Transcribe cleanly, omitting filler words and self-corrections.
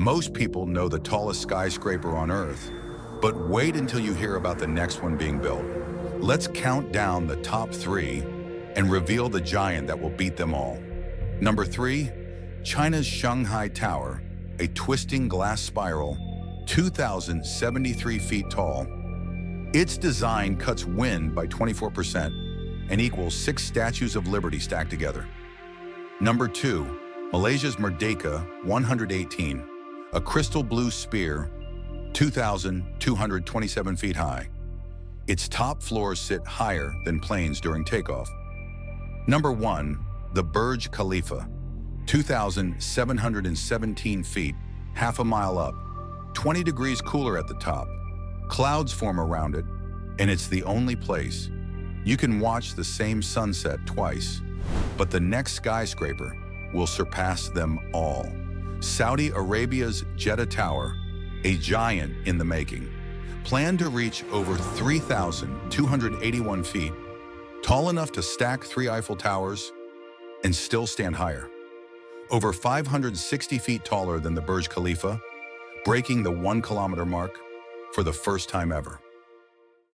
Most people know the tallest skyscraper on Earth, but wait until you hear about the next one being built. Let's count down the top three and reveal the giant that will beat them all. Number 3, China's Shanghai Tower, a twisting glass spiral, 2,073 feet tall. Its design cuts wind by 24% and equals 6 statues of liberty stacked together. Number 2, Malaysia's Merdeka 118, a crystal blue sphere, 2,227 feet high. Its top floors sit higher than planes during takeoff. Number 1, the Burj Khalifa, 2,717 feet, half a mile up, 20 degrees cooler at the top. Clouds form around it, and it's the only place you can watch the same sunset twice. But the next skyscraper will surpass them all. Saudi Arabia's Jeddah Tower, a giant in the making, planned to reach over 3,281 feet, tall enough to stack 3 Eiffel Towers and still stand higher. Over 560 feet taller than the Burj Khalifa, breaking the 1-kilometer mark for the first time ever.